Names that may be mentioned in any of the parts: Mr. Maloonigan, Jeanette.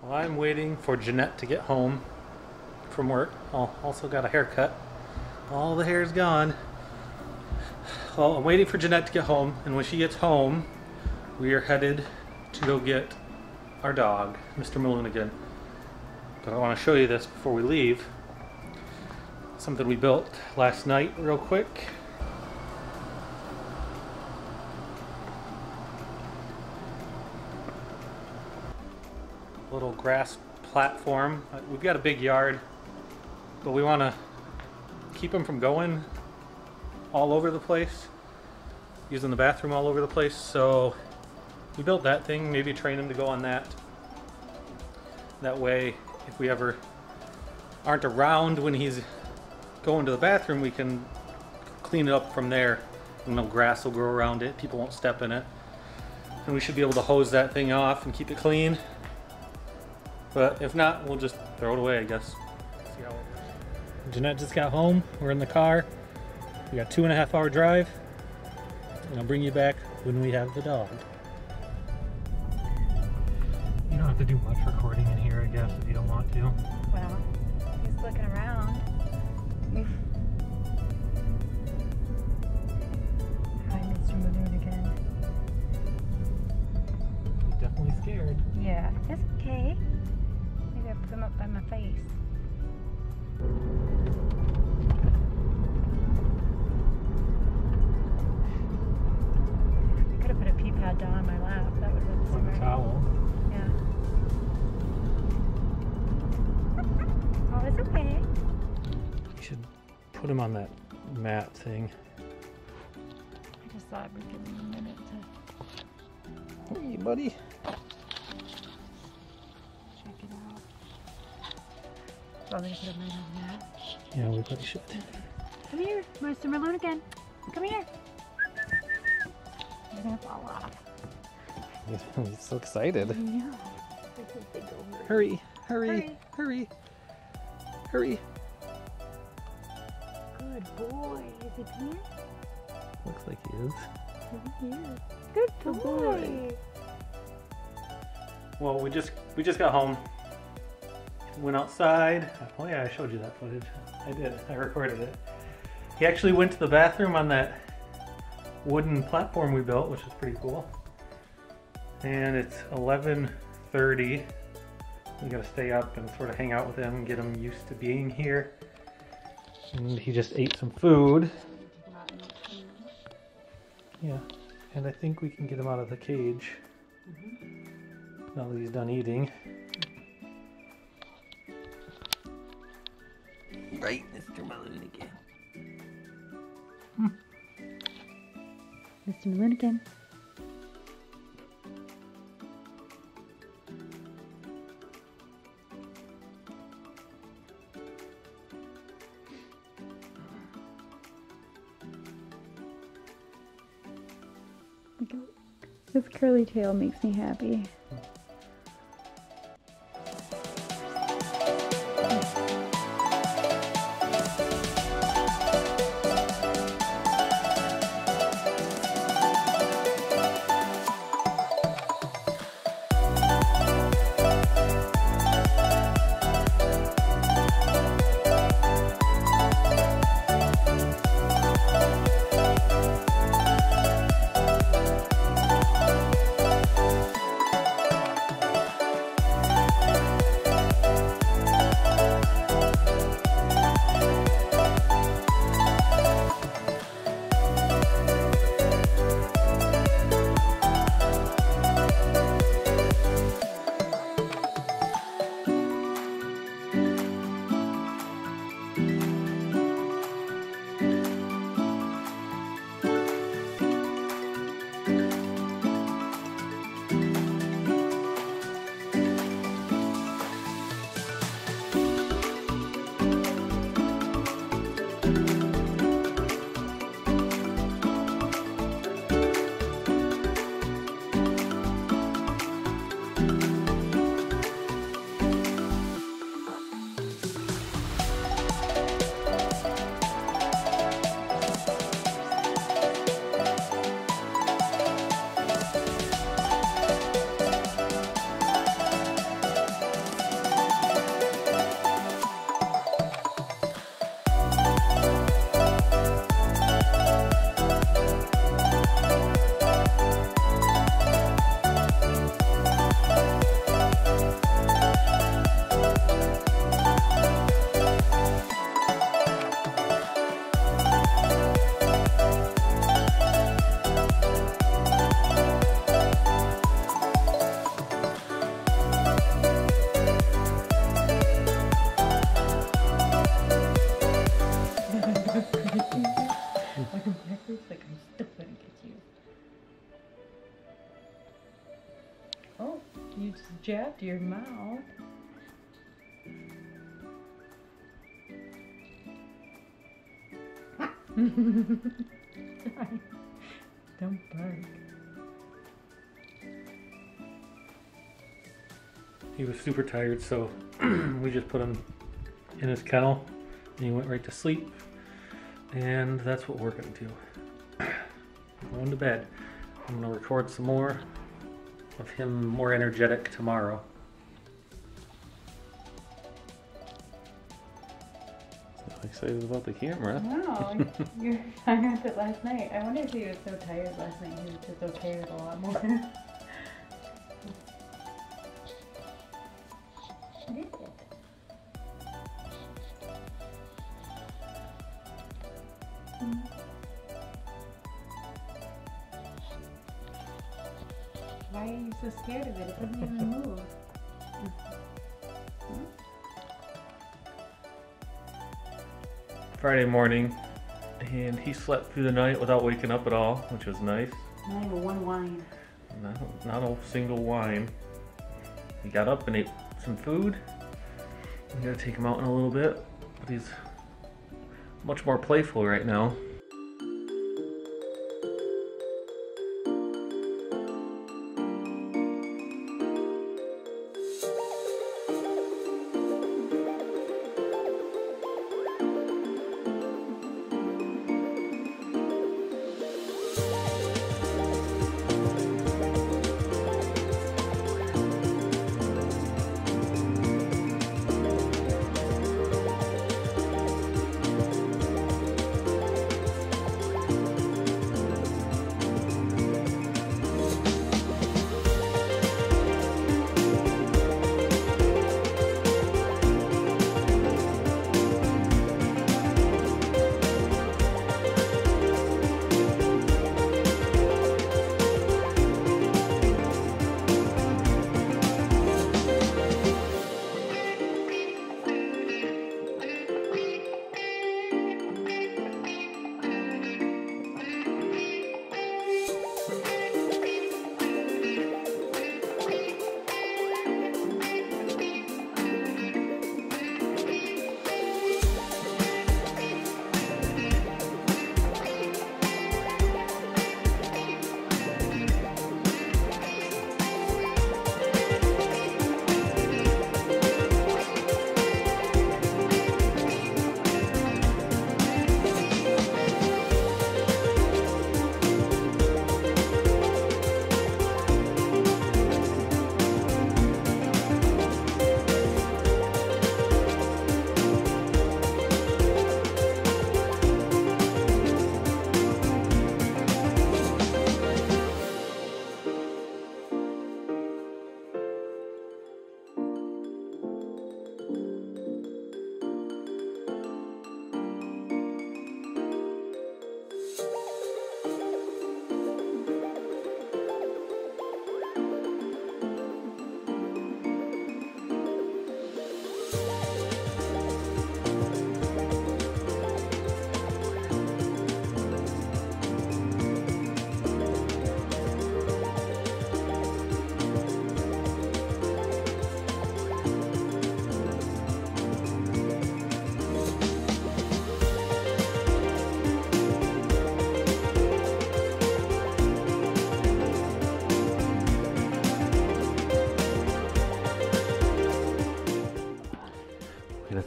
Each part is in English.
While I'm waiting for Jeanette to get home from work, I also got a haircut. All the hair's gone. Well, I'm waiting for Jeanette to get home, and when she gets home, we are headed to go get our dog, Mr. Maloonigan. But I want to show you this before we leave. Something we built last night real quick. Little grass platform. We've got a big yard, but we want to keep him from going all over the place, using the bathroom all over the place, so we built that thing. Maybe train him to go on that. That way, if we ever aren't around when he's going to the bathroom, we can clean it up from there, and the grass will grow around it, people won't step in it, and we should be able to hose that thing off and keep it clean. But if not, we'll just throw it away, I guess. See how it works. Jeanette just got home. We're in the car. We got a 2.5 hour drive, and I'll bring you back when we have the dog. You don't have to do much recording in here, I guess, if you don't want to. Well, he's looking around. Hi, Mr. Maloonigan. He's definitely scared. Yeah, that's okay. Maybe I put him up by my face. Down on my lap, that would have been a towel. Yeah. Oh, it's okay. You should put him on that mat thing. I just thought it would give me a minute to. Hey, buddy. Check it out. Do you want me to put him right on the mat? Yeah, we probably should. Come here, Mr. Maloonigan. Come here. He's gonna fall off. He's so excited. Yeah. Hurry, hurry, hurry, hurry. Good boy. Is he here? Looks like he is. Good boy. Well, we just got home. Went outside. Oh yeah, I showed you that footage. I did. I recorded it. He actually went to the bathroom on that wooden platform we built, which is pretty cool. And it's 11:30. We gotta stay up and sort of hang out with him and get him used to being here. And he just ate some food. Yeah, and I think we can get him out of the cage now that he's done eating. Right, Mr. Maloonigan. Mr. Maloonigan. This curly tail makes me happy. shut your mouth. Don't bark. He was super tired, so we just put him in his kennel and he went right to sleep. And that's what we're going to do. Going to bed. I'm going to record some more of him more energetic tomorrow. So excited about the camera. No, you were talking about it last night. I wonder if he was so tired last night he was just okay with a lot more. Why are you so scared of it? It doesn't even move. Friday morning, and he slept through the night without waking up at all, which was nice. Not even one whine. Not a single whine. He got up and ate some food. We gotta take him out in a little bit, but he's much more playful right now.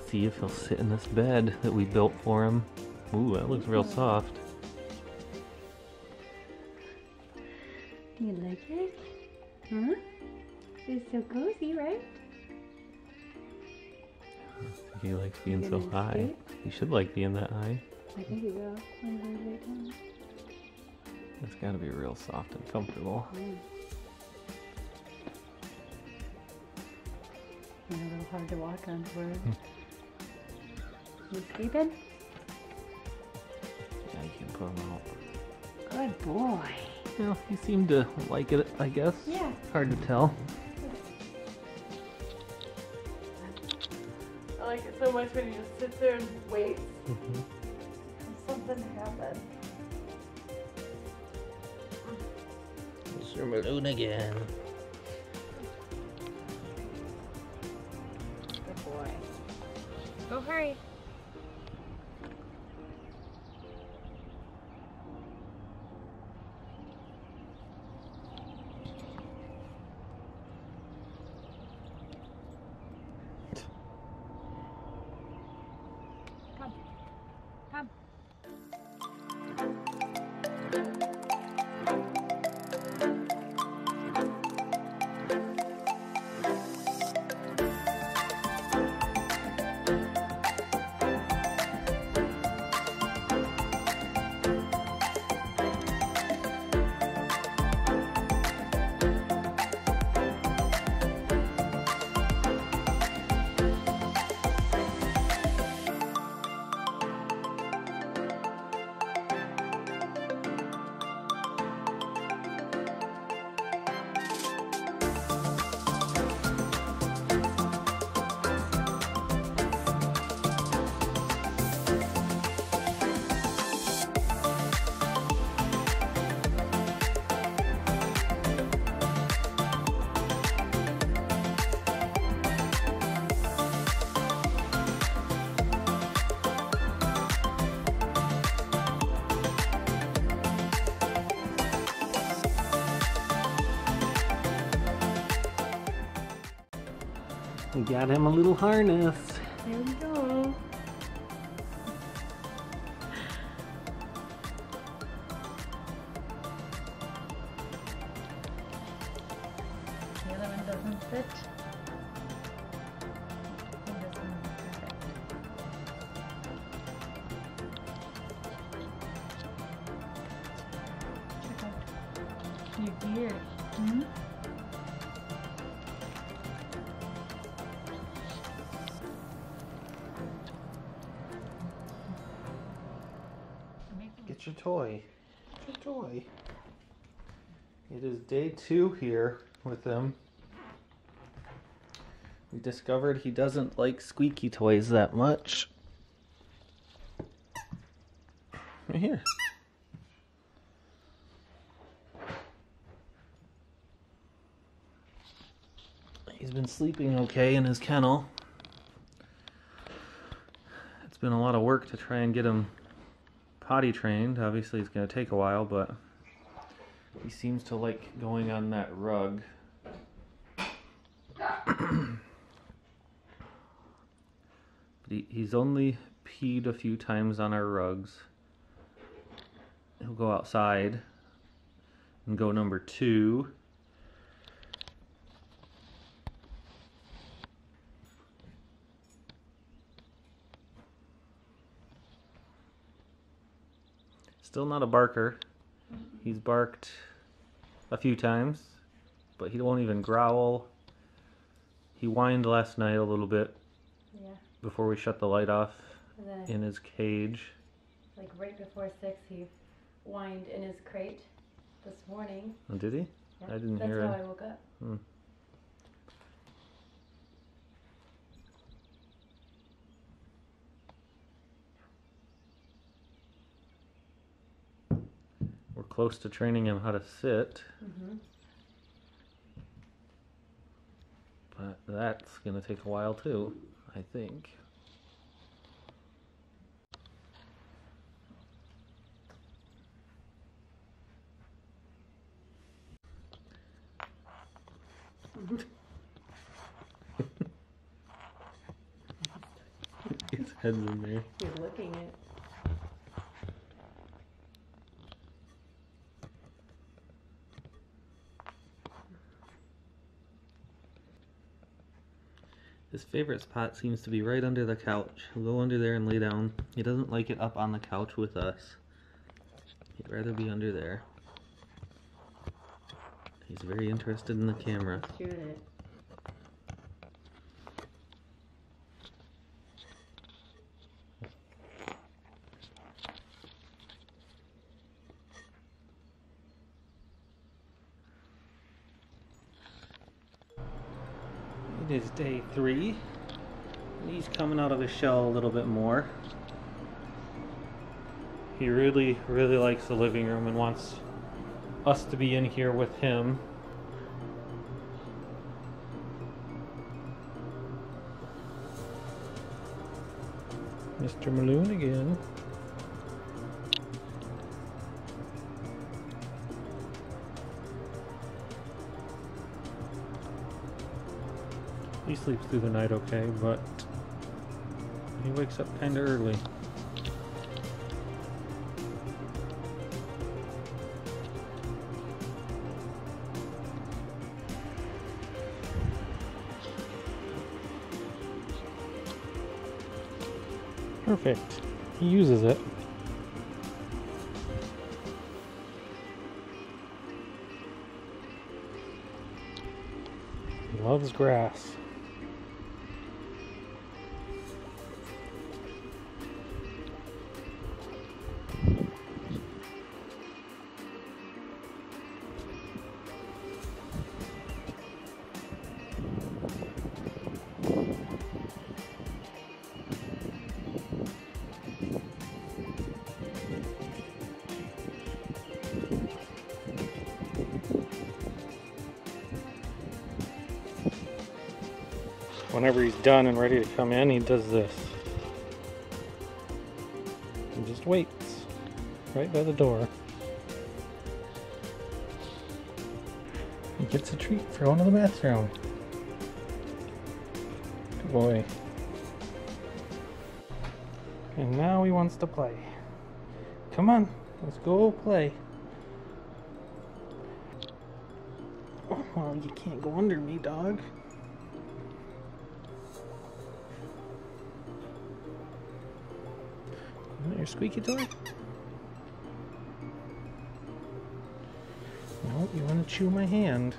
See if he'll sit in this bed that we built for him. Ooh, that looks real soft. Do you like it? Huh? It's so cozy, right? I think he likes being so high. He should like being that high. I think he will. It's gotta be real soft and comfortable. Mm. A little hard to walk on for it. You sleeping? Yeah, you can put him out. Good boy. Well, he seemed to like it, I guess. Yeah. Hard to tell. I like it so much when he just sits there and waits for something to happen. Mr. Maloonigan. boy. Go hurry. We got him a little harness. There we go. The other one doesn't fit. Check out your gear. Mm-hmm. Get your toy. Get your toy. It is day 2 here with him. We discovered he doesn't like squeaky toys that much. Right here. He's been sleeping okay in his kennel. It's been a lot of work to try and get him potty trained. Obviously it's going to take a while, but he seems to like going on that rug. He's only peed a few times on our rugs. He'll go outside and go number 2. Still not a barker. He's barked a few times, but he won't even growl. He whined last night a little bit, yeah, before we shut the light off in his cage. Like right before 6, he whined in his crate this morning. Oh, did he? Yeah. I didn't hear it. That's how I woke up. Hmm. Close to training him how to sit, but that's going to take a while too, I think. His head's in there. He's licking it. His favorite spot seems to be right under the couch. He'll go under there and lay down. He doesn't like it up on the couch with us. He'd rather be under there. He's very interested in the camera. Shoot it. It is day 3, and he's coming out of his shell a little bit more. He really, really likes the living room and wants us to be in here with him. Mr. Maloonigan. He sleeps through the night okay, but he wakes up kinda early. Perfect. He uses it. He loves grass. Whenever he's done and ready to come in, he does this. He just waits right by the door. He gets a treat for going to the bathroom. Good boy. And now he wants to play. Come on, let's go play. Oh, well, you can't go under me, dog. Your squeaky toy? No, you want to chew my hand.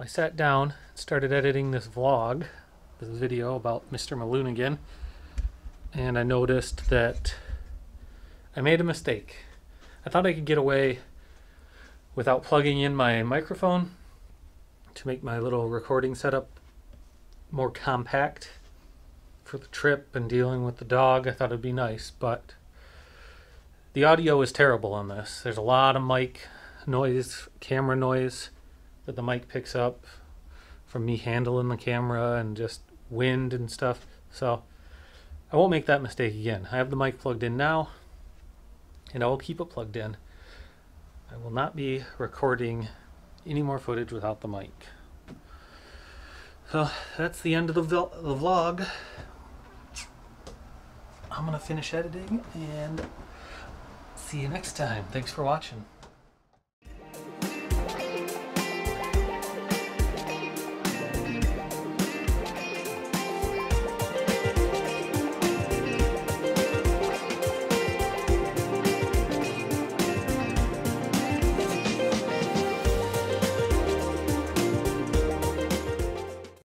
I sat down and started editing this vlog, this video about Mr. Maloonigan, and I noticed that I made a mistake. I thought I could get away without plugging in my microphone to make my little recording setup more compact for the trip and dealing with the dog. I thought it'd be nice, but the audio is terrible on this. There's a lot of mic noise, camera noise that the mic picks up from me handling the camera and just wind and stuff. So I won't make that mistake again. I have the mic plugged in now and I will keep it plugged in. I will not be recording any more footage without the mic. So that's the end of the vlog. I'm gonna finish editing and see you next time. Thanks for watching.